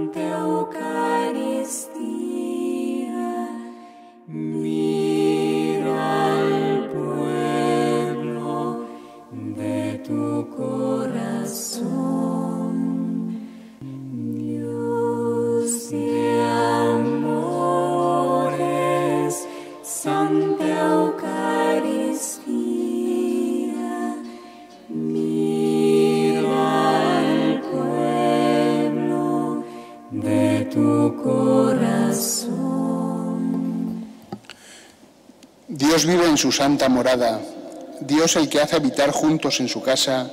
Santa Eucaristía, mira al pueblo de tu corazón. Dios de amores, Santa Eucaristía, de tu corazón. Dios vive en su santa morada, Dios el que hace habitar juntos en su casa,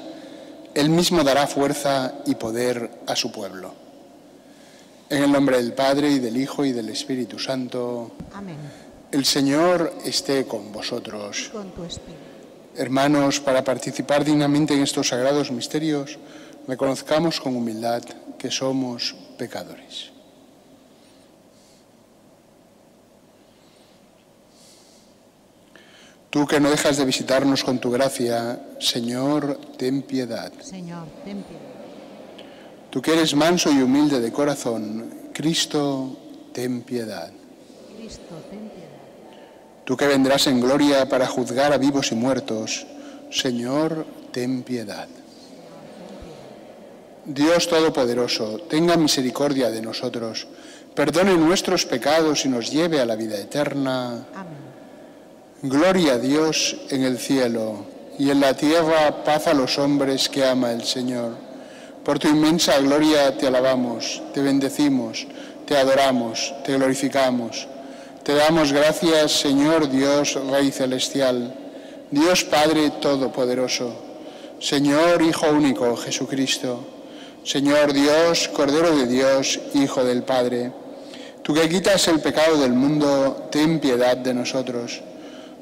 Él mismo dará fuerza y poder a su pueblo. En el nombre del Padre, y del Hijo, y del Espíritu Santo. Amén. El Señor esté con vosotros. Y con tu espíritu. Hermanos, para participar dignamente en estos sagrados misterios, reconozcamos con humildad que somos pecadores. Tú que no dejas de visitarnos con tu gracia, Señor, ten piedad. Señor, ten piedad. Tú que eres manso y humilde de corazón, Cristo, ten piedad. Cristo, ten piedad. Tú que vendrás en gloria para juzgar a vivos y muertos, Señor, ten piedad. Dios Todopoderoso, tenga misericordia de nosotros, perdone nuestros pecados y nos lleve a la vida eterna. Amén. Gloria a Dios en el cielo y en la tierra paz a los hombres que ama el Señor. Por tu inmensa gloria te alabamos, te bendecimos, te adoramos, te glorificamos. Te damos gracias, Señor Dios, Rey Celestial, Dios Padre Todopoderoso, Señor Hijo Único, Jesucristo. Señor Dios, Cordero de Dios, Hijo del Padre, tú que quitas el pecado del mundo, ten piedad de nosotros.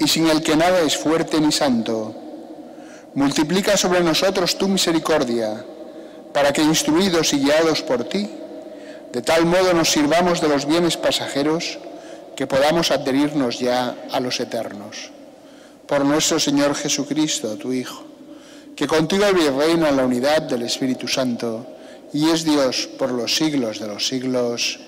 y sin el que nada es fuerte ni santo, multiplica sobre nosotros tu misericordia, para que, instruidos y guiados por ti, de tal modo nos sirvamos de los bienes pasajeros, que podamos adherirnos ya a los eternos. Por nuestro Señor Jesucristo, tu Hijo, que contigo vive y reina en la unidad del Espíritu Santo, y es Dios por los siglos de los siglos.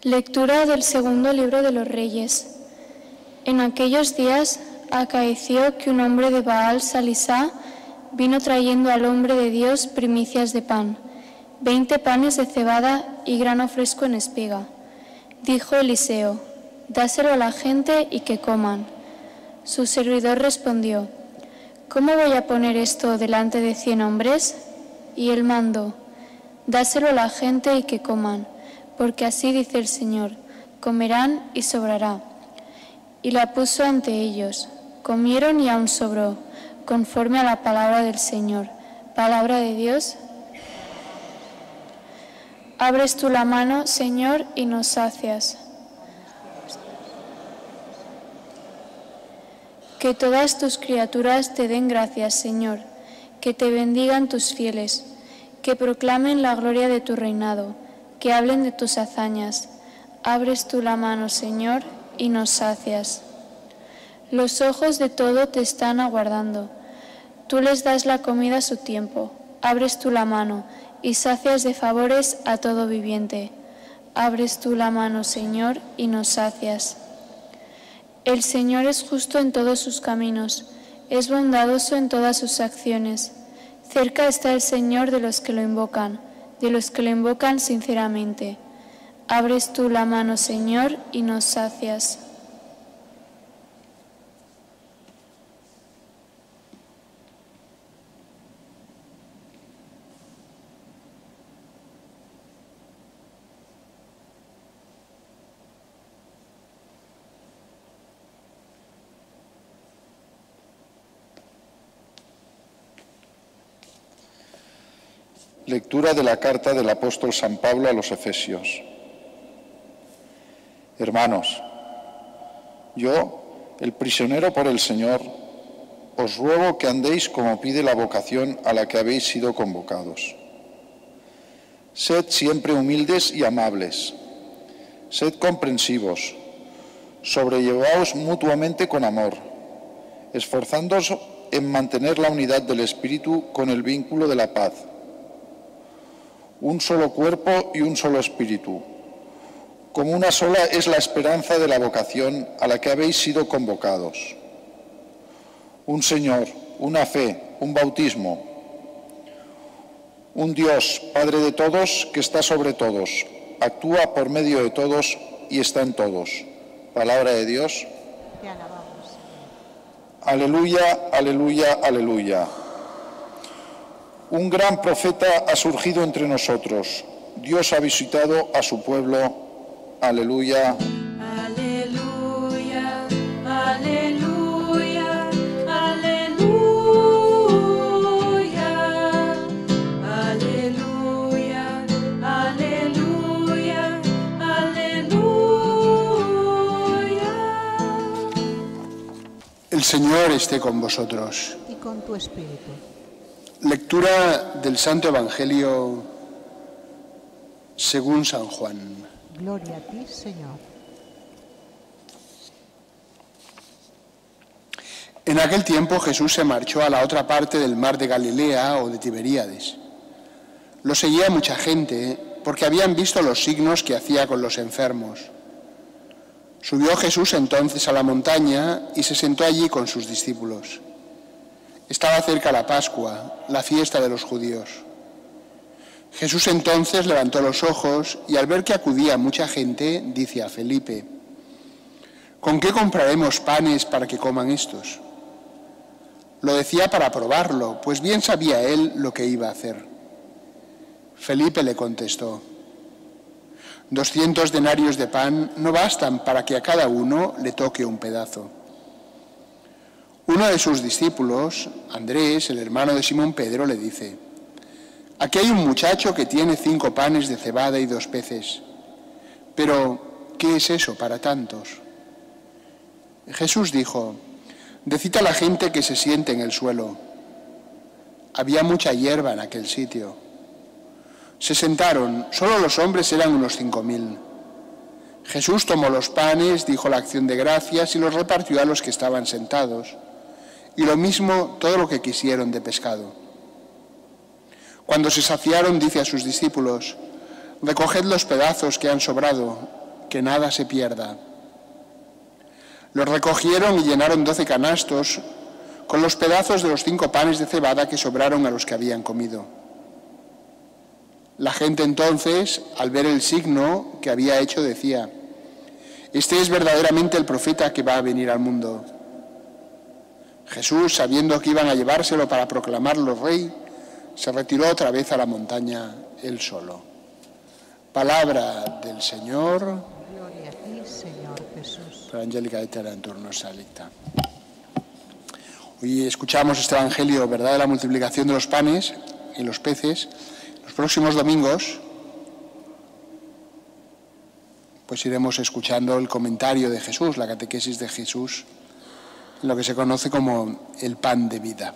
Lectura del segundo libro de los Reyes. En aquellos días acaeció que un hombre de Baal Salisá vino trayendo al hombre de Dios primicias de pan, 20 panes de cebada y grano fresco en espiga. Dijo Eliseo, dáselo a la gente y que coman. Su servidor respondió, ¿cómo voy a poner esto delante de 100 hombres? Y él mandó, dáselo a la gente y que coman. Porque así dice el Señor, comerán y sobrará. Y la puso ante ellos, comieron y aún sobró, conforme a la palabra del Señor. Palabra de Dios. Abres tú la mano, Señor, y nos sacias. Que todas tus criaturas te den gracias, Señor, que te bendigan tus fieles, que proclamen la gloria de tu reinado, que hablen de tus hazañas. Abres tú la mano, Señor, y nos sacias. Los ojos de todo te están aguardando. Tú les das la comida a su tiempo. Abres tú la mano, y sacias de favores a todo viviente. Abres tú la mano, Señor, y nos sacias. El Señor es justo en todos sus caminos, es bondadoso en todas sus acciones. Cerca está el Señor de los que lo invocan, de los que lo invocan sinceramente. Abres tú la mano, Señor, y nos sacias. Lectura de la carta del apóstol San Pablo a los Efesios. Hermanos, yo, el prisionero por el Señor, os ruego que andéis como pide la vocación a la que habéis sido convocados. Sed siempre humildes y amables. Sed comprensivos. Sobrellevaos mutuamente con amor, esforzándoos en mantener la unidad del espíritu con el vínculo de la paz. Un solo cuerpo y un solo espíritu, como una sola es la esperanza de la vocación a la que habéis sido convocados. Un Señor, una fe, un bautismo, un Dios, Padre de todos, que está sobre todos, actúa por medio de todos y está en todos. Palabra de Dios. Te alabamos. Aleluya, aleluya, aleluya. Un gran profeta ha surgido entre nosotros. Dios ha visitado a su pueblo. Aleluya. Aleluya, aleluya, aleluya, aleluya, aleluya, aleluya. El Señor esté con vosotros. Y con tu espíritu. Lectura del Santo Evangelio según San Juan. Gloria a ti, Señor. En aquel tiempo Jesús se marchó a la otra parte del mar de Galilea o de Tiberíades. Lo seguía mucha gente porque habían visto los signos que hacía con los enfermos. Subió Jesús entonces a la montaña y se sentó allí con sus discípulos. Estaba cerca la Pascua, la fiesta de los judíos. Jesús entonces levantó los ojos y al ver que acudía mucha gente, dice a Felipe: ¿Con qué compraremos panes para que coman estos? Lo decía para probarlo, pues bien sabía él lo que iba a hacer. Felipe le contestó: 200 denarios de pan no bastan para que a cada uno le toque un pedazo. Uno de sus discípulos, Andrés, el hermano de Simón Pedro, le dice: Aquí hay un muchacho que tiene 5 panes de cebada y 2 peces. Pero, ¿qué es eso para tantos? Jesús dijo: Decid a la gente que se siente en el suelo. Había mucha hierba en aquel sitio. Se sentaron, solo los hombres eran unos 5.000. Jesús tomó los panes, dijo la acción de gracias y los repartió a los que estaban sentados. Y lo mismo todo lo que quisieron de pescado. Cuando se saciaron, dice a sus discípulos: «Recoged los pedazos que han sobrado, que nada se pierda». Los recogieron y llenaron 12 canastos con los pedazos de los 5 panes de cebada que sobraron a los que habían comido. La gente entonces, al ver el signo que había hecho, decía: «Este es verdaderamente el profeta que va a venir al mundo». Jesús, sabiendo que iban a llevárselo para proclamarlo rey, se retiró otra vez a la montaña él solo. Palabra del Señor. Gloria a ti, Señor Jesús. Para Angélica de Tera, en turno selecta. Hoy escuchamos este Evangelio, ¿verdad?, de la multiplicación de los panes y los peces. Los próximos domingos, pues iremos escuchando el comentario de Jesús, la catequesis de Jesús, en lo que se conoce como el pan de vida.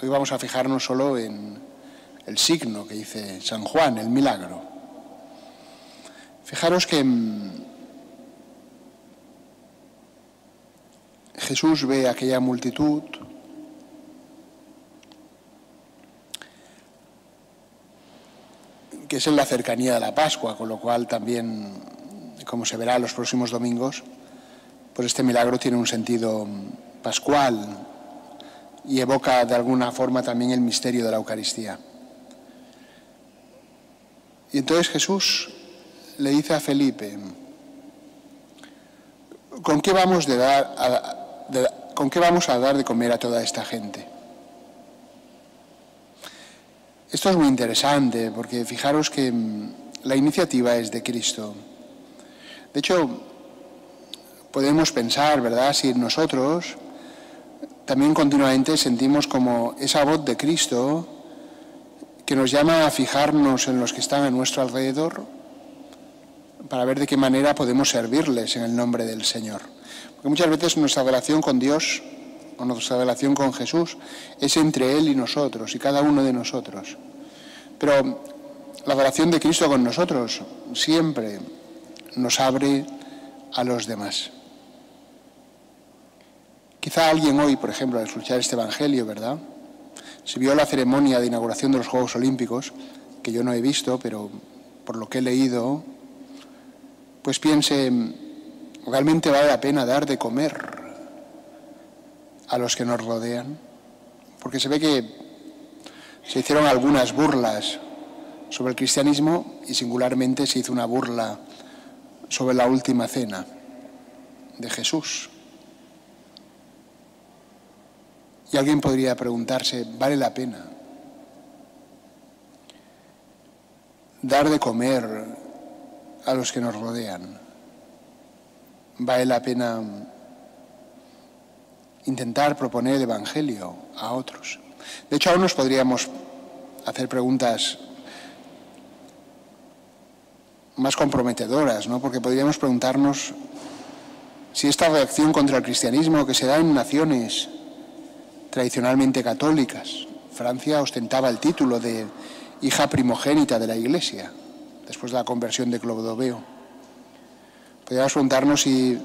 Hoy vamos a fijarnos solo en el signo que dice San Juan, el milagro. Fijaros que Jesús ve a aquella multitud, que es en la cercanía de la Pascua, con lo cual también, como se verá los próximos domingos, pues este milagro tiene un sentido pascual y evoca de alguna forma también el misterio de la Eucaristía. Y entonces Jesús le dice a Felipe: ¿Con qué vamos a dar de comer a toda esta gente? Esto es muy interesante, porque fijaros que la iniciativa es de Cristo. De hecho, podemos pensar, ¿verdad?, si nosotros también continuamente sentimos como esa voz de Cristo que nos llama a fijarnos en los que están a nuestro alrededor para ver de qué manera podemos servirles en el nombre del Señor. Porque muchas veces nuestra relación con Dios o nuestra relación con Jesús es entre Él y nosotros, y cada uno de nosotros. Pero la relación de Cristo con nosotros siempre nos abre a los demás. Quizá alguien hoy, por ejemplo, al escuchar este Evangelio, ¿verdad?, se vio la ceremonia de inauguración de los Juegos Olímpicos, que yo no he visto, pero por lo que he leído, pues piense, ¿realmente vale la pena dar de comer a los que nos rodean? Porque se ve que se hicieron algunas burlas sobre el cristianismo y singularmente se hizo una burla sobre la última cena de Jesús. Y alguien podría preguntarse, ¿vale la pena dar de comer a los que nos rodean? ¿Vale la pena intentar proponer el Evangelio a otros? De hecho, aún nos podríamos hacer preguntas más comprometedoras, ¿no? Porque podríamos preguntarnos si esta reacción contra el cristianismo que se da en naciones tradicionalmente católicas. Francia ostentaba el título de hija primogénita de la Iglesia, después de la conversión de Clodoveo. Podríamos preguntarnos si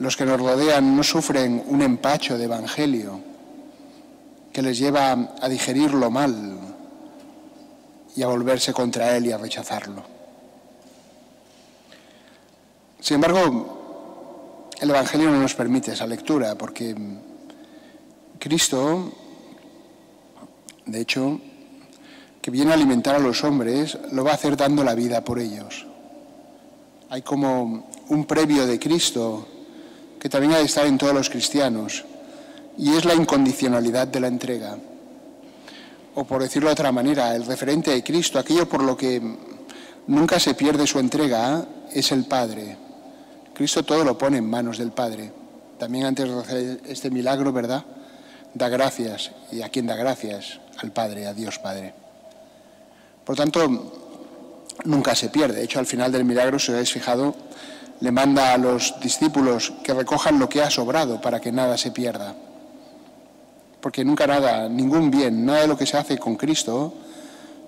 los que nos rodean no sufren un empacho de evangelio que les lleva a digerirlo mal y a volverse contra él y a rechazarlo. Sin embargo, el Evangelio no nos permite esa lectura, porque Cristo, de hecho, que viene a alimentar a los hombres, lo va a hacer dando la vida por ellos. Hay como un previo de Cristo que también ha de estar en todos los cristianos, y es la incondicionalidad de la entrega. O, por decirlo de otra manera, el referente de Cristo, aquello por lo que nunca se pierde su entrega, es el Padre. Cristo todo lo pone en manos del Padre. También antes de hacer este milagro, ¿verdad?, da gracias. ¿Y a quién da gracias? Al Padre, a Dios Padre. Por tanto, nunca se pierde. De hecho, al final del milagro, si os habéis fijado, le manda a los discípulos que recojan lo que ha sobrado para que nada se pierda. Porque nunca nada, ningún bien, nada de lo que se hace con Cristo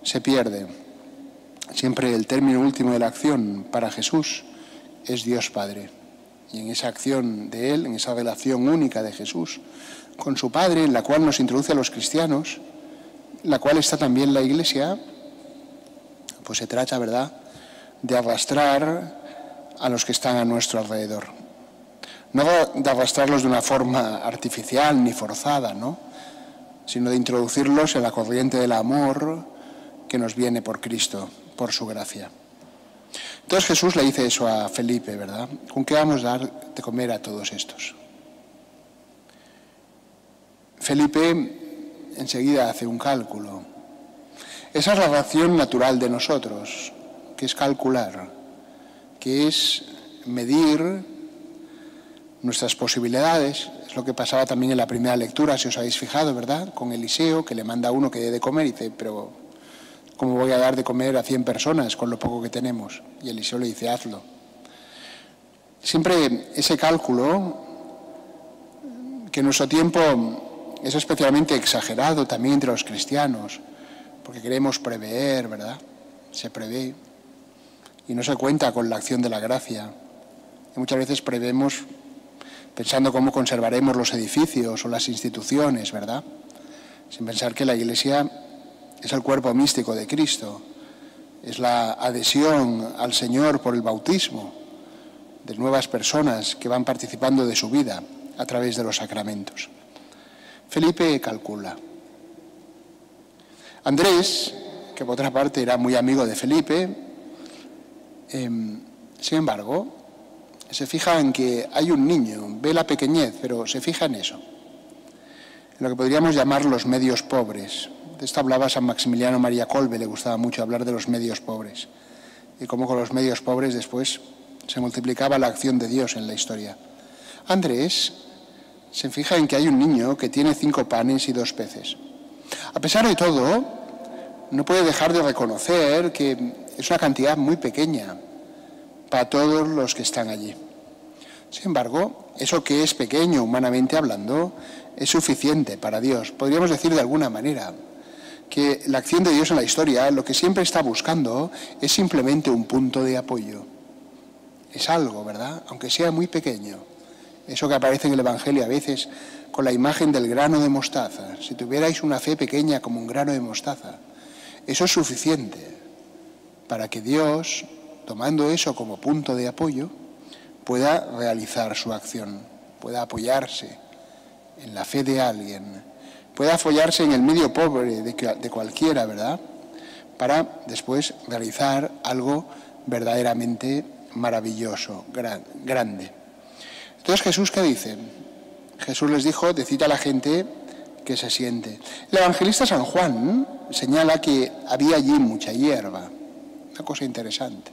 se pierde. Siempre el término último de la acción para Jesús es Dios Padre. Y en esa acción de Él, en esa relación única de Jesús con su Padre, en la cual nos introduce a los cristianos, en la cual está también la Iglesia, pues se trata, ¿verdad?, de arrastrar a los que están a nuestro alrededor. No de arrastrarlos de una forma artificial ni forzada, ¿no?, sino de introducirlos en la corriente del amor que nos viene por Cristo, por su gracia. Entonces Jesús le dice eso a Felipe, ¿verdad? ¿Con qué vamos a dar de comer a todos estos? Felipe enseguida hace un cálculo. Esa es la reacción natural de nosotros, que es calcular, que es medir nuestras posibilidades. Es lo que pasaba también en la primera lectura, si os habéis fijado, ¿verdad?, con Eliseo, que le manda a uno que dé de comer y dice, pero ¿cómo voy a dar de comer a 100 personas con lo poco que tenemos? Y Eliseo le dice, hazlo. Siempre ese cálculo, que en nuestro tiempo es especialmente exagerado también entre los cristianos, porque queremos prever, ¿verdad? Se prevé y no se cuenta con la acción de la gracia. Y muchas veces prevemos pensando cómo conservaremos los edificios o las instituciones, ¿verdad?, sin pensar que la Iglesia es el cuerpo místico de Cristo, es la adhesión al Señor por el bautismo de nuevas personas que van participando de su vida a través de los sacramentos. Felipe calcula. Andrés, que por otra parte era muy amigo de Felipe, sin embargo, se fija en que hay un niño, ve la pequeñez, pero se fija en eso, en lo que podríamos llamar los medios pobres. De esto hablaba San Maximiliano María Kolbe, le gustaba mucho hablar de los medios pobres, y cómo con los medios pobres después se multiplicaba la acción de Dios en la historia. Andrés se fija en que hay un niño que tiene 5 panes y 2 peces. A pesar de todo, no puede dejar de reconocer que es una cantidad muy pequeña para todos los que están allí. Sin embargo, eso que es pequeño, humanamente hablando, es suficiente para Dios. Podríamos decir de alguna manera que la acción de Dios en la historia, lo que siempre está buscando, es simplemente un punto de apoyo. Es algo, ¿verdad? Aunque sea muy pequeño. Eso que aparece en el Evangelio a veces con la imagen del grano de mostaza. Si tuvierais una fe pequeña como un grano de mostaza, eso es suficiente para que Dios, tomando eso como punto de apoyo, pueda realizar su acción, pueda apoyarse en la fe de alguien, pueda apoyarse en el medio pobre de cualquiera, ¿verdad?, para después realizar algo verdaderamente maravilloso, grande. Entonces, ¿Jesús qué dice? Jesús les dijo, decid a la gente que se siente. El evangelista San Juan señala que había allí mucha hierba, una cosa interesante,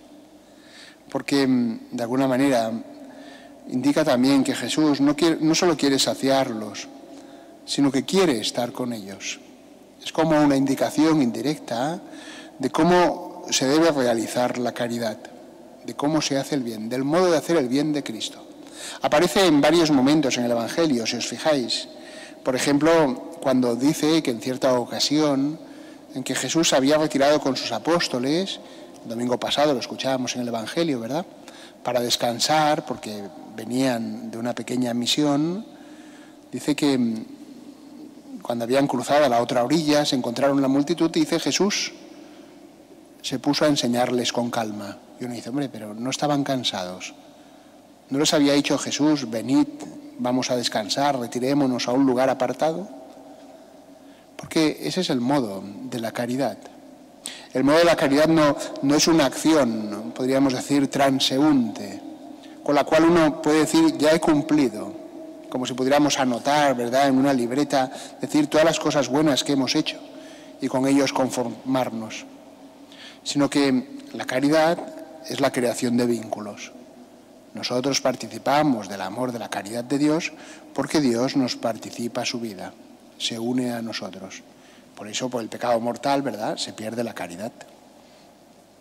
porque de alguna manera indica también que Jesús no solo quiere saciarlos, sino que quiere estar con ellos. Es como una indicación indirecta de cómo se debe realizar la caridad, de cómo se hace el bien, del modo de hacer el bien de Cristo. Aparece en varios momentos en el Evangelio, si os fijáis. Por ejemplo, cuando dice que en cierta ocasión en que Jesús había retirado con sus apóstoles, el domingo pasado lo escuchábamos en el Evangelio, ¿verdad?, para descansar, porque venían de una pequeña misión, dice que cuando habían cruzado a la otra orilla, se encontraron la multitud y dice, Jesús se puso a enseñarles con calma. Y uno dice, hombre, pero no estaban cansados. ¿No les había dicho Jesús, venid, vamos a descansar, retirémonos a un lugar apartado? Porque ese es el modo de la caridad. El modo de la caridad no es una acción, podríamos decir, transeúnte, con la cual uno puede decir, ya he cumplido, como si pudiéramos anotar, ¿verdad?, en una libreta, decir todas las cosas buenas que hemos hecho y con ellos conformarnos. Sino que la caridad es la creación de vínculos. Nosotros participamos del amor, de la caridad de Dios, porque Dios nos participa su vida, se une a nosotros. Por eso, por el pecado mortal, ¿verdad?, se pierde la caridad,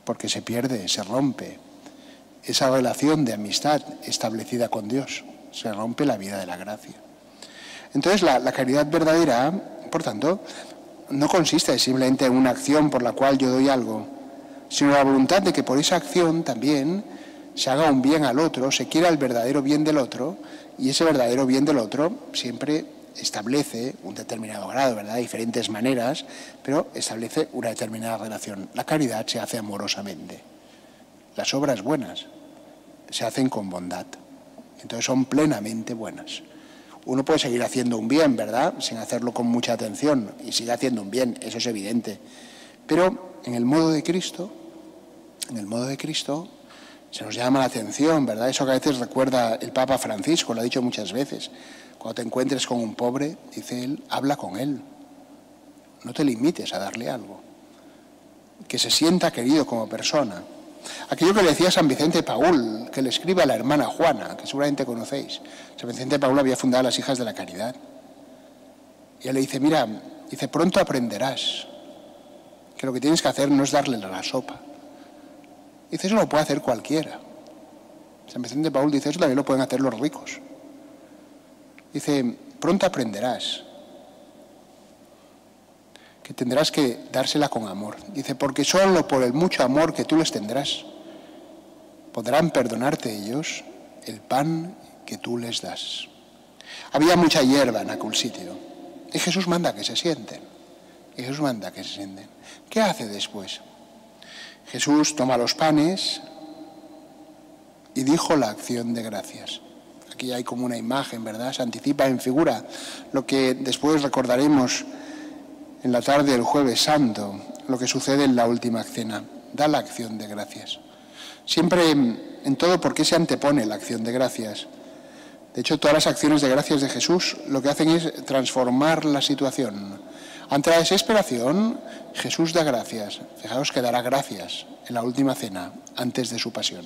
porque se pierde, se rompe esa relación de amistad establecida con Dios, se rompe la vida de la gracia. Entonces, la caridad verdadera, por tanto, no consiste simplemente en una acción por la cual yo doy algo, sino la voluntad de que por esa acción también se haga un bien al otro, se quiera el verdadero bien del otro, y ese verdadero bien del otro siempre establece un determinado grado, ¿verdad?, diferentes maneras, pero establece una determinada relación. La caridad se hace amorosamente. Las obras buenas se hacen con bondad, entonces son plenamente buenas. Uno puede seguir haciendo un bien, ¿verdad?, sin hacerlo con mucha atención, y sigue haciendo un bien, eso es evidente. Pero en el modo de Cristo, se nos llama la atención, ¿verdad? Eso que a veces recuerda el Papa Francisco, lo ha dicho muchas veces. Cuando te encuentres con un pobre, dice él, habla con él. No te limites a darle algo. Que se sienta querido como persona. Aquello que le decía San Vicente Paúl, que le escribe a la hermana Juana, que seguramente conocéis. San Vicente Paúl había fundado las Hijas de la Caridad. Y él le dice, mira, dice, pronto aprenderás que lo que tienes que hacer no es darle la sopa. Dice, eso lo puede hacer cualquiera. San Vicente Paúl dice, eso también lo pueden hacer los ricos. Dice, pronto aprenderás que tendrás que dársela con amor. Dice, porque solo por el mucho amor que tú les tendrás, podrán perdonarte ellos el pan que tú les das. Había mucha hierba en aquel sitio. Y Jesús manda que se sienten. ¿Qué hace después? Jesús toma los panes y dijo la acción de gracias. Aquí hay como una imagen, ¿verdad? Se anticipa en figura lo que después recordaremos en la tarde del Jueves Santo, lo que sucede en la última cena. Da la acción de gracias. Siempre, en todo, ¿por qué se antepone la acción de gracias? De hecho, todas las acciones de gracias de Jesús lo que hacen es transformar la situación. Ante la desesperación, Jesús da gracias. Fijaos que dará gracias en la última cena, antes de su pasión.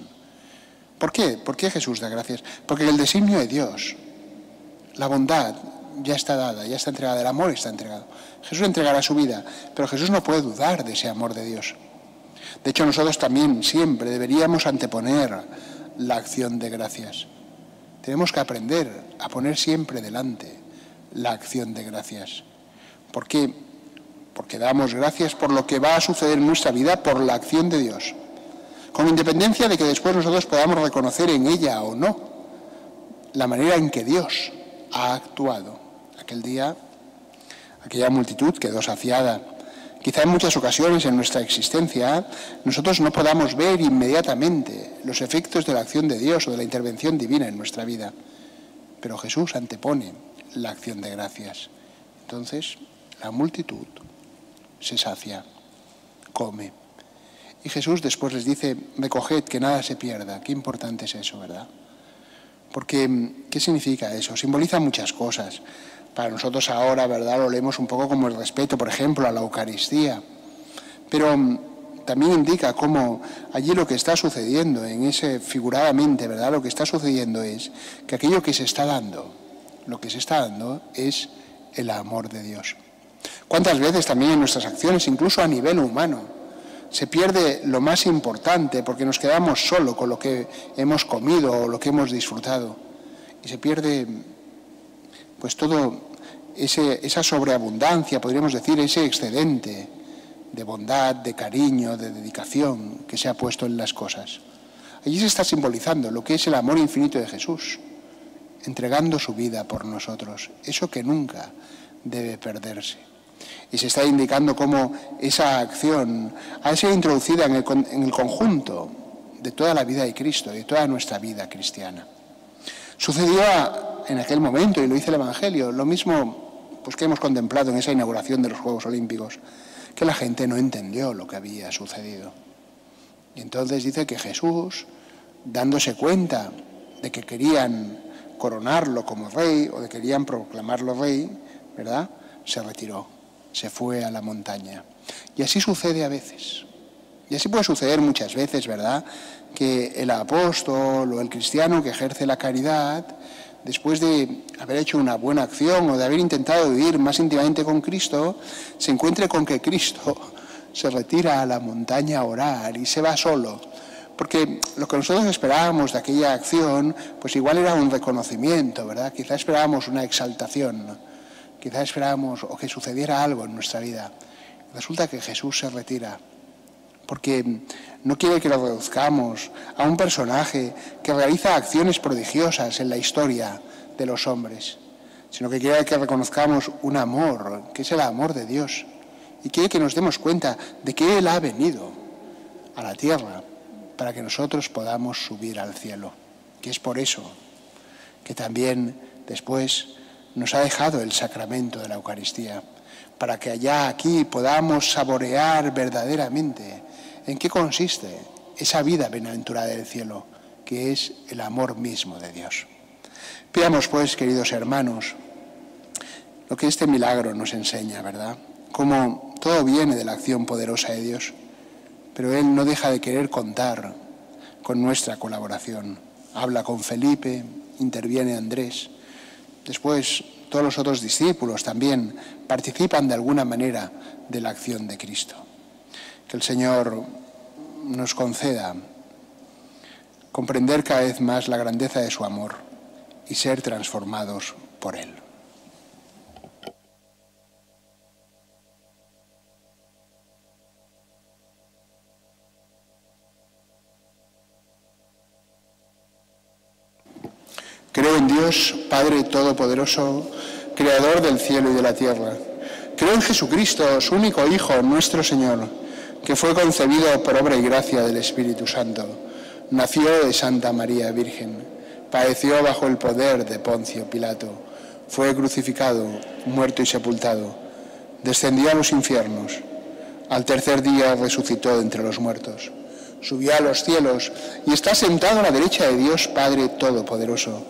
¿Por qué? ¿Por qué Jesús da gracias? Porque el designio de Dios, la bondad ya está dada, ya está entregada, el amor está entregado. Jesús entregará su vida, pero Jesús no puede dudar de ese amor de Dios. De hecho, nosotros también siempre deberíamos anteponer la acción de gracias. Tenemos que aprender a poner siempre delante la acción de gracias. ¿Por qué? Porque damos gracias por lo que va a suceder en nuestra vida, por la acción de Dios. Con independencia de que después nosotros podamos reconocer en ella o no la manera en que Dios ha actuado. Aquel día, aquella multitud quedó saciada. Quizá en muchas ocasiones en nuestra existencia nosotros no podamos ver inmediatamente los efectos de la acción de Dios o de la intervención divina en nuestra vida. Pero Jesús antepone la acción de gracias. Entonces la multitud se sacia, come. Y Jesús después les dice, recoged, que nada se pierda. Qué importante es eso, ¿verdad? Porque, ¿qué significa eso? Simboliza muchas cosas. Para nosotros ahora, ¿verdad?, lo leemos un poco como el respeto, por ejemplo, a la Eucaristía. Pero también indica cómo allí lo que está sucediendo, en ese figuradamente, ¿verdad?, lo que está sucediendo es que aquello que se está dando, lo que se está dando es el amor de Dios. ¿Cuántas veces también en nuestras acciones, incluso a nivel humano, se pierde lo más importante porque nos quedamos solo con lo que hemos comido o lo que hemos disfrutado? Y se pierde, pues, todo esa sobreabundancia, podríamos decir, ese excedente de bondad, de cariño, de dedicación que se ha puesto en las cosas. Allí se está simbolizando lo que es el amor infinito de Jesús, entregando su vida por nosotros, eso que nunca debe perderse. Y se está indicando cómo esa acción ha sido introducida en el conjunto de toda la vida de Cristo, de toda nuestra vida cristiana. Sucedió en aquel momento, y lo dice el Evangelio, lo mismo, pues, que hemos contemplado en esa inauguración de los Juegos Olímpicos, que la gente no entendió lo que había sucedido. Y entonces dice que Jesús, dándose cuenta de que querían coronarlo como rey, o de que querían proclamarlo rey, ¿verdad?, se retiró, se fue a la montaña. Y así sucede a veces. Y así puede suceder muchas veces, ¿verdad?, que el apóstol o el cristiano que ejerce la caridad, después de haber hecho una buena acción o de haber intentado vivir más íntimamente con Cristo, se encuentre con que Cristo se retira a la montaña a orar y se va solo. Porque lo que nosotros esperábamos de aquella acción, pues igual era un reconocimiento, ¿verdad? Quizá esperábamos una exaltación, quizá esperábamos o que sucediera algo en nuestra vida. Resulta que Jesús se retira, porque no quiere que lo reduzcamos a un personaje que realiza acciones prodigiosas en la historia de los hombres, sino que quiere que reconozcamos un amor, que es el amor de Dios, y quiere que nos demos cuenta de que Él ha venido a la tierra para que nosotros podamos subir al cielo. Y es por eso que también después nos ha dejado el sacramento de la Eucaristía, para que allá aquí podamos saborear verdaderamente en qué consiste esa vida bienaventurada del cielo, que es el amor mismo de Dios. Pidamos, pues, queridos hermanos, lo que este milagro nos enseña, ¿verdad? Cómo todo viene de la acción poderosa de Dios, pero Él no deja de querer contar con nuestra colaboración. Habla con Felipe, interviene Andrés, después todos los otros discípulos también participan de alguna manera de la acción de Cristo. Que el Señor nos conceda comprender cada vez más la grandeza de su amor y ser transformados por Él. Creo en Dios, Padre Todopoderoso, Creador del cielo y de la tierra. Creo en Jesucristo, su único Hijo, nuestro Señor, que fue concebido por obra y gracia del Espíritu Santo. Nació de Santa María Virgen. Padeció bajo el poder de Poncio Pilato. Fue crucificado, muerto y sepultado. Descendió a los infiernos. Al tercer día resucitó de entre los muertos. Subió a los cielos y está sentado a la derecha de Dios Padre Todopoderoso.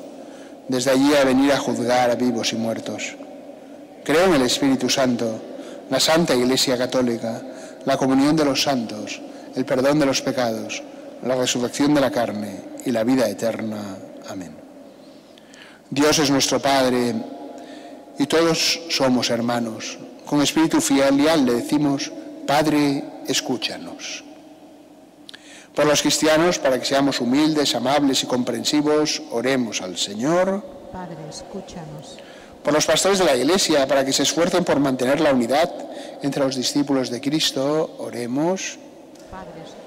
Desde allí a venir a juzgar a vivos y muertos. Creo en el Espíritu Santo, la Santa Iglesia Católica, la comunión de los santos, el perdón de los pecados, la resurrección de la carne y la vida eterna. Amén. Dios es nuestro Padre, y todos somos hermanos. Con espíritu fiel y leal le decimos: Padre, escúchanos. Por los cristianos, para que seamos humildes, amables y comprensivos, oremos al Señor. Padre, escúchanos. Por los pastores de la Iglesia, para que se esfuercen por mantener la unidad entre los discípulos de Cristo, oremos. Padre, escúchanos.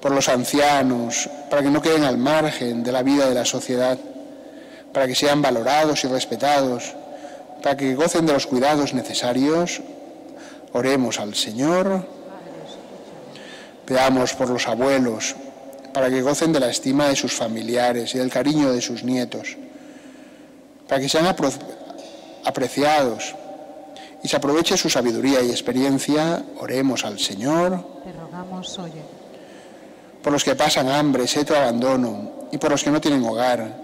Por los ancianos, para que no queden al margen de la vida de la sociedad, para que sean valorados y respetados, para que gocen de los cuidados necesarios, oremos al Señor. Pedamos por los abuelos, para que gocen de la estima de sus familiares y del cariño de sus nietos, para que sean apreciados y se aproveche su sabiduría y experiencia, oremos al Señor. Te rogamos, oye. Por los que pasan hambre, sed o abandono, y por los que no tienen hogar,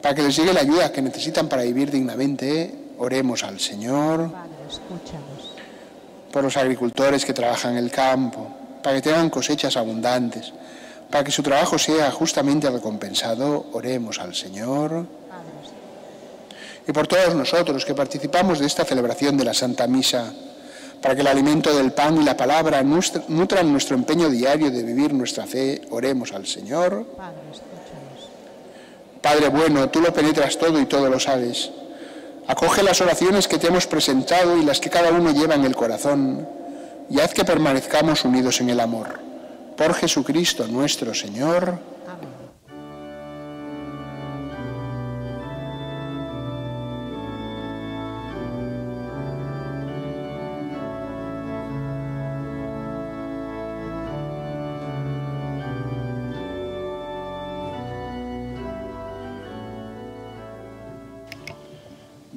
para que les llegue la ayuda que necesitan para vivir dignamente, oremos al Señor. Padre, escúchanos. Por los agricultores que trabajan el campo, para que tengan cosechas abundantes, para que su trabajo sea justamente recompensado, oremos al Señor. Y por todos nosotros que participamos de esta celebración de la Santa Misa, para que el alimento del pan y la palabra nutran nuestro empeño diario de vivir nuestra fe, oremos al Señor. Padre, escúchanos. Padre bueno, tú lo penetras todo y todo lo sabes. Acoge las oraciones que te hemos presentado y las que cada uno lleva en el corazón, y haz que permanezcamos unidos en el amor. Por Jesucristo nuestro Señor. Amén.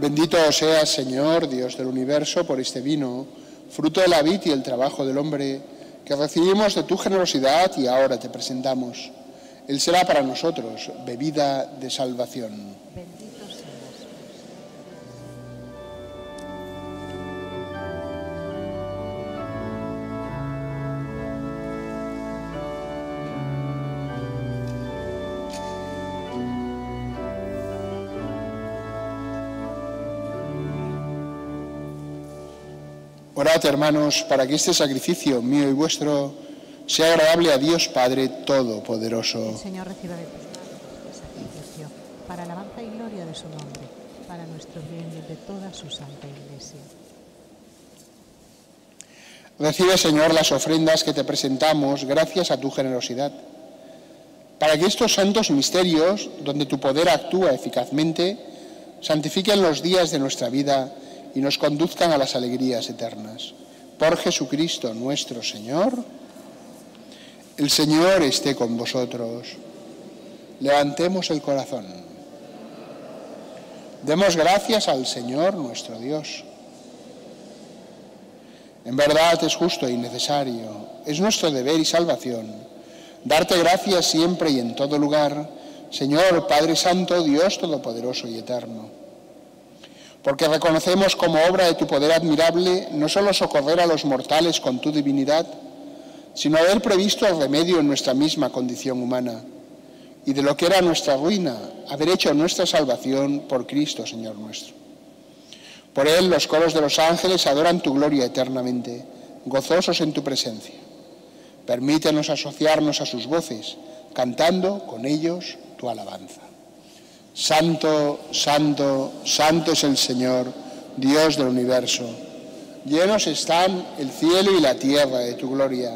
Bendito seas, Señor, Dios del universo, por este vino, fruto de la vid y el trabajo del hombre, que recibimos de tu generosidad y ahora te presentamos. Él será para nosotros bebida de salvación. Bendito orad, hermanos, para que este sacrificio mío y vuestro sea agradable a Dios Padre Todopoderoso. El Señor reciba de tu sacrificio para alabanza y gloria de su nombre, para nuestro bien y de toda su santa Iglesia. Recibe, Señor, las ofrendas que te presentamos gracias a tu generosidad, para que estos santos misterios, donde tu poder actúa eficazmente, santifiquen los días de nuestra vida y nos conduzcan a las alegrías eternas. Por Jesucristo nuestro Señor. El Señor esté con vosotros. Levantemos el corazón. Demos gracias al Señor nuestro Dios. En verdad es justo y necesario, es nuestro deber y salvación, darte gracias siempre y en todo lugar, Señor, Padre Santo, Dios Todopoderoso y Eterno. Porque reconocemos como obra de tu poder admirable no solo socorrer a los mortales con tu divinidad, sino haber previsto el remedio en nuestra misma condición humana, y de lo que era nuestra ruina, haber hecho nuestra salvación por Cristo, Señor nuestro. Por él los coros de los ángeles adoran tu gloria eternamente, gozosos en tu presencia. Permítenos asociarnos a sus voces, cantando con ellos tu alabanza. Santo, santo, santo es el Señor, Dios del universo. Llenos están el cielo y la tierra de tu gloria.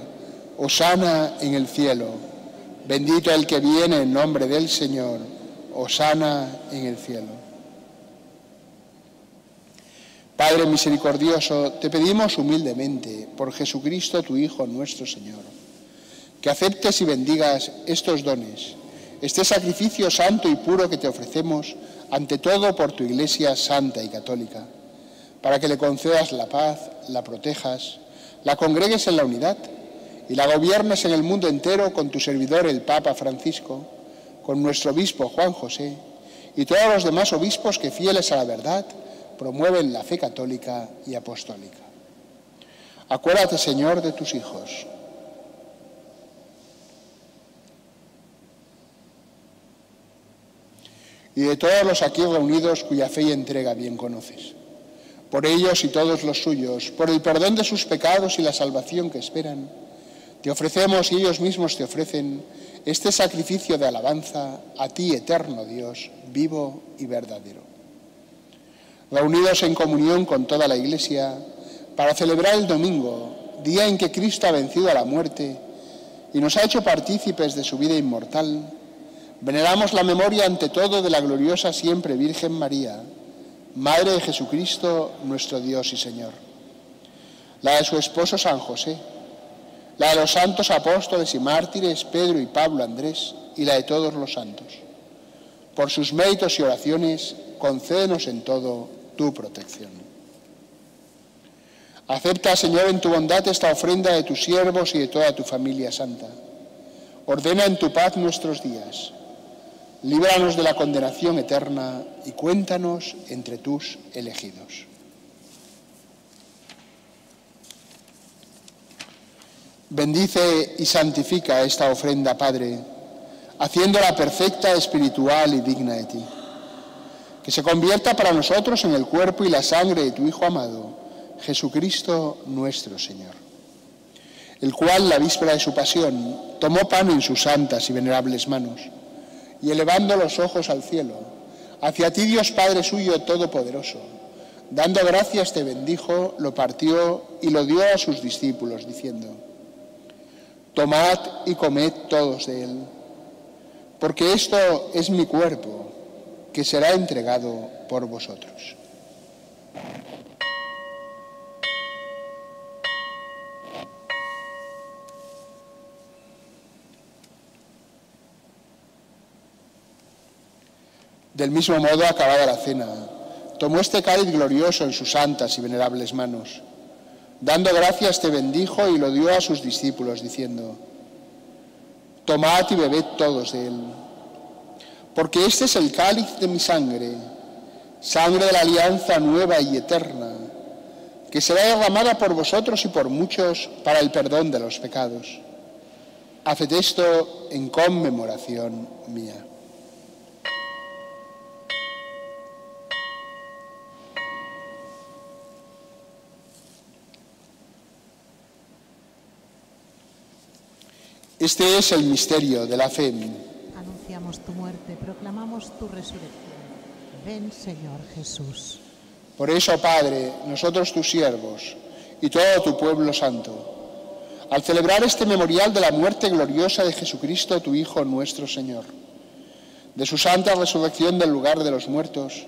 Hosana en el cielo. Bendito el que viene en nombre del Señor. Hosana en el cielo. Padre misericordioso, te pedimos humildemente, por Jesucristo tu Hijo nuestro Señor, que aceptes y bendigas estos dones, este sacrificio santo y puro que te ofrecemos ante todo por tu Iglesia santa y católica, para que le concedas la paz, la protejas, la congregues en la unidad y la gobiernes en el mundo entero con tu servidor el Papa Francisco, con nuestro obispo Juan José y todos los demás obispos que, fieles a la verdad, promueven la fe católica y apostólica. Acuérdate, Señor, de tus hijos. Y de todos los aquí reunidos cuya fe y entrega bien conoces. Por ellos y todos los suyos, por el perdón de sus pecados y la salvación que esperan, te ofrecemos y ellos mismos te ofrecen este sacrificio de alabanza a ti, eterno Dios, vivo y verdadero. Reunidos en comunión con toda la Iglesia, para celebrar el domingo, día en que Cristo ha vencido a la muerte y nos ha hecho partícipes de su vida inmortal, veneramos la memoria ante todo de la gloriosa siempre Virgen María, Madre de Jesucristo, nuestro Dios y Señor, la de su esposo San José, la de los santos apóstoles y mártires Pedro y Pablo Andrés y la de todos los santos. Por sus méritos y oraciones, concédenos en todo tu protección. Acepta, Señor, en tu bondad esta ofrenda de tus siervos y de toda tu familia santa. Ordena en tu paz nuestros días. Líbranos de la condenación eterna y cuéntanos entre tus elegidos. Bendice y santifica esta ofrenda, Padre, haciéndola perfecta, espiritual y digna de ti. Que se convierta para nosotros en el cuerpo y la sangre de tu Hijo amado, Jesucristo nuestro Señor, el cual, la víspera de su pasión, tomó pan en sus santas y venerables manos, y elevando los ojos al cielo, hacia ti, Dios Padre suyo todopoderoso, dando gracias te bendijo, lo partió y lo dio a sus discípulos, diciendo: tomad y comed todos de él, porque esto es mi cuerpo, que será entregado por vosotros. Del mismo modo, acabada la cena, tomó este cáliz glorioso en sus santas y venerables manos. Dando gracias te bendijo y lo dio a sus discípulos, diciendo: tomad y bebed todos de él, porque este es el cáliz de mi sangre, sangre de la alianza nueva y eterna, que será derramada por vosotros y por muchos para el perdón de los pecados. Haced esto en conmemoración mía. Este es el misterio de la fe. Anunciamos tu muerte, proclamamos tu resurrección. Ven, Señor Jesús. Por eso, Padre, nosotros tus siervos y todo tu pueblo santo, al celebrar este memorial de la muerte gloriosa de Jesucristo, tu Hijo nuestro Señor, de su santa resurrección del lugar de los muertos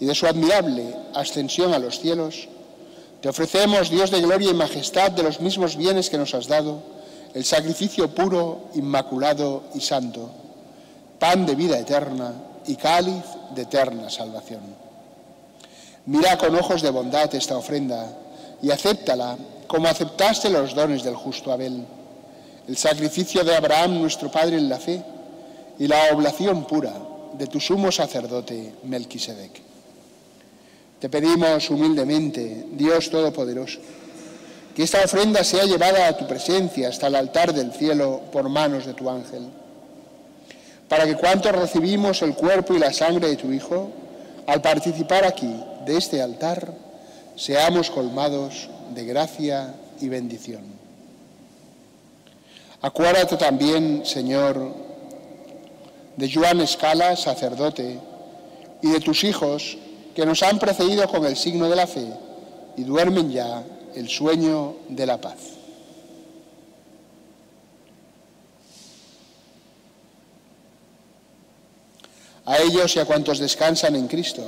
y de su admirable ascensión a los cielos, te ofrecemos, Dios de gloria y majestad, de los mismos bienes que nos has dado, el sacrificio puro, inmaculado y santo, pan de vida eterna y cáliz de eterna salvación. Mira con ojos de bondad esta ofrenda y acéptala como aceptaste los dones del justo Abel, el sacrificio de Abraham nuestro padre en la fe y la oblación pura de tu sumo sacerdote Melquisedec. Te pedimos humildemente, Dios Todopoderoso, que esta ofrenda sea llevada a tu presencia hasta el altar del cielo por manos de tu ángel, para que cuantos recibimos el cuerpo y la sangre de tu Hijo, al participar aquí de este altar, seamos colmados de gracia y bendición. Acuérdate también, Señor, de Joan Escala, sacerdote, y de tus hijos que nos han precedido con el signo de la fe y duermen ya el sueño de la paz. A ellos y a cuantos descansan en Cristo,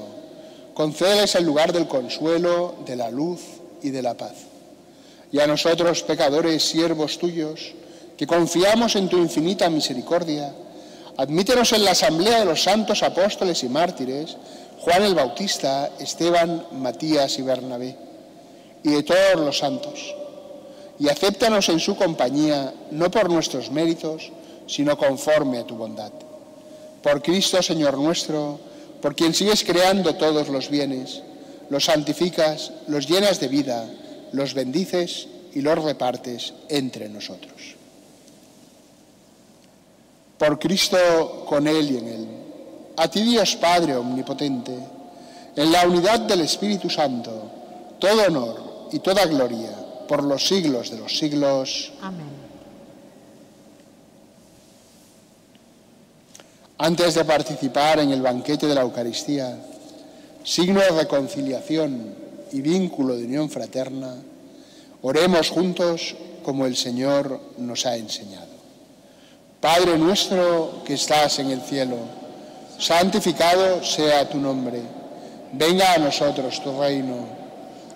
concédeles el lugar del consuelo, de la luz y de la paz. Y a nosotros, pecadores, siervos tuyos, que confiamos en tu infinita misericordia, admítenos en la asamblea de los santos apóstoles y mártires Juan el Bautista, Esteban, Matías y Bernabé, y de todos los santos, y acéptanos en su compañía, no por nuestros méritos, sino conforme a tu bondad. Por Cristo, Señor nuestro, por quien sigues creando todos los bienes, los santificas, los llenas de vida, los bendices y los repartes entre nosotros. Por Cristo, con Él y en Él, a ti Dios Padre Omnipotente, en la unidad del Espíritu Santo, todo honor y toda gloria por los siglos de los siglos. Amén. Antes de participar en el banquete de la Eucaristía, signo de reconciliación y vínculo de unión fraterna, oremos juntos como el Señor nos ha enseñado. Padre nuestro que estás en el cielo, santificado sea tu nombre. Venga a nosotros tu reino.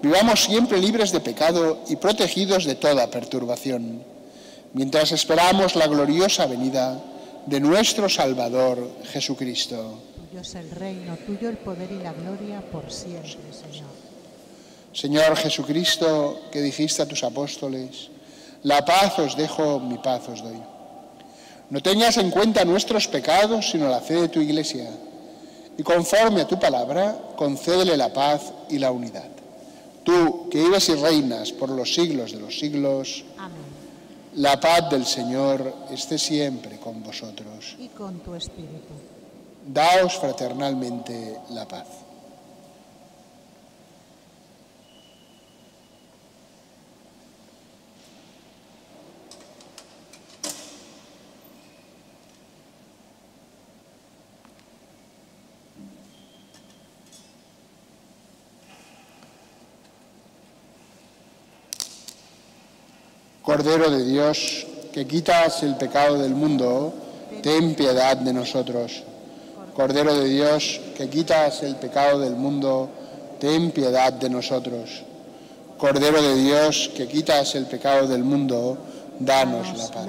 vivamos siempre libres de pecado y protegidos de toda perturbación, mientras esperamos la gloriosa venida de nuestro Salvador Jesucristo. Tuyo es el reino, tuyo el poder y la gloria por siempre, Señor. Señor Jesucristo, que dijiste a tus apóstoles, la paz os dejo, mi paz os doy. No tengas en cuenta nuestros pecados, sino la fe de tu Iglesia, y conforme a tu palabra, concédele la paz y la unidad. Tú, que vives y reinas por los siglos de los siglos. Amén. La paz del Señor esté siempre con vosotros. Y con tu espíritu. Daos fraternalmente la paz. Cordero de Dios, que quitas el pecado del mundo, ten piedad de nosotros. Cordero de Dios, que quitas el pecado del mundo, ten piedad de nosotros. Cordero de Dios, que quitas el pecado del mundo, danos la paz.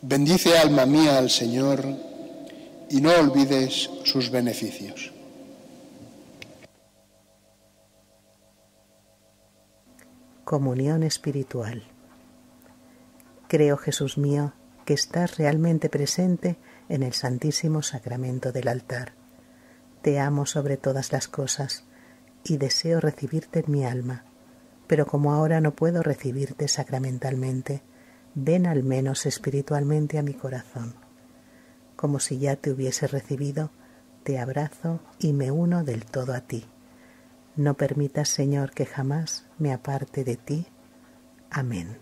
Bendice, alma mía, al Señor, y no olvides sus beneficios. Comunión espiritual. Creo, Jesús mío, que estás realmente presente en el Santísimo Sacramento del altar. Te amo sobre todas las cosas y deseo recibirte en mi alma, pero como ahora no puedo recibirte sacramentalmente, ven al menos espiritualmente a mi corazón. Como si ya te hubiese recibido, te abrazo y me uno del todo a ti. No permitas, Señor, que jamás me aparte de ti. Amén.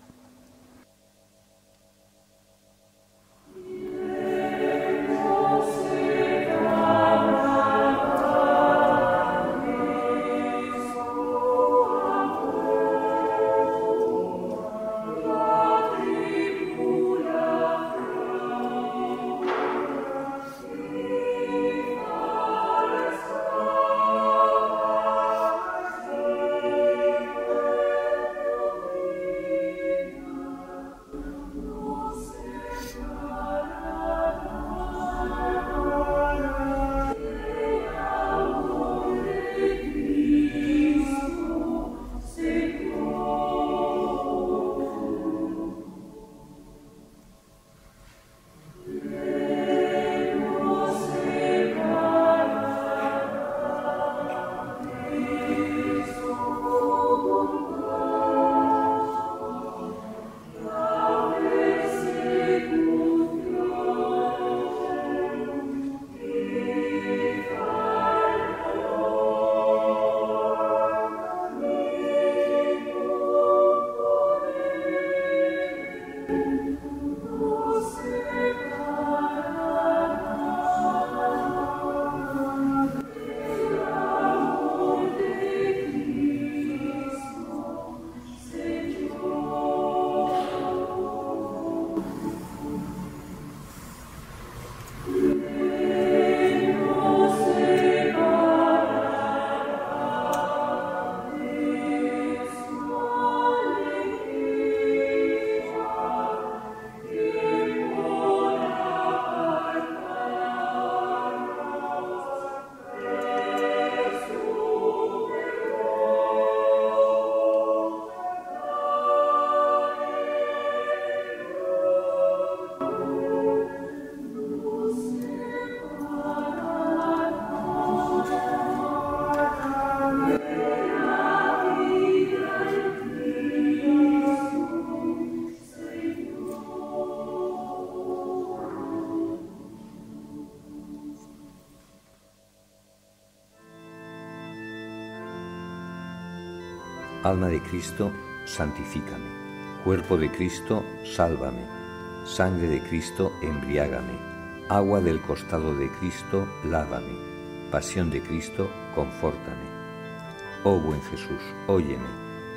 Alma de Cristo, santifícame. Cuerpo de Cristo, sálvame. Sangre de Cristo, embriágame. Agua del costado de Cristo, lávame. Pasión de Cristo, confórtame. Oh buen Jesús, óyeme,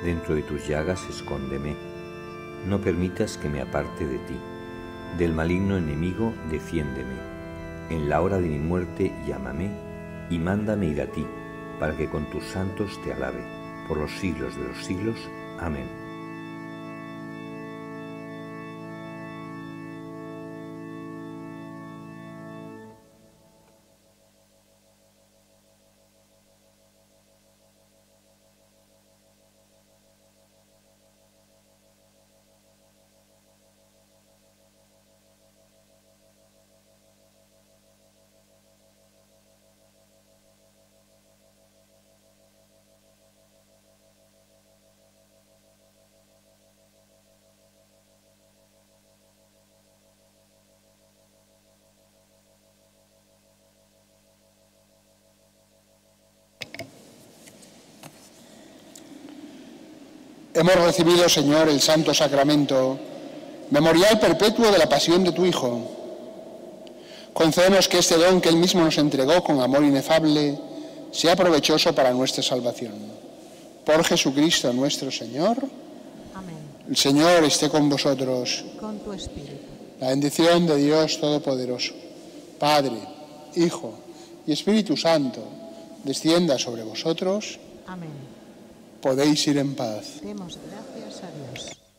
dentro de tus llagas escóndeme. No permitas que me aparte de ti. Del maligno enemigo, defiéndeme. En la hora de mi muerte, llámame y mándame ir a ti, para que con tus santos te alabe, por los siglos de los siglos. Amén. Hemos recibido, Señor, el Santo Sacramento, memorial perpetuo de la pasión de tu Hijo. Concédenos que este don que Él mismo nos entregó con amor inefable sea provechoso para nuestra salvación. Por Jesucristo nuestro Señor. Amén. El Señor esté con vosotros. Con tu espíritu. La bendición de Dios Todopoderoso, Padre, Hijo y Espíritu Santo, descienda sobre vosotros. Amén. Podéis ir en paz. Demos gracias a Dios.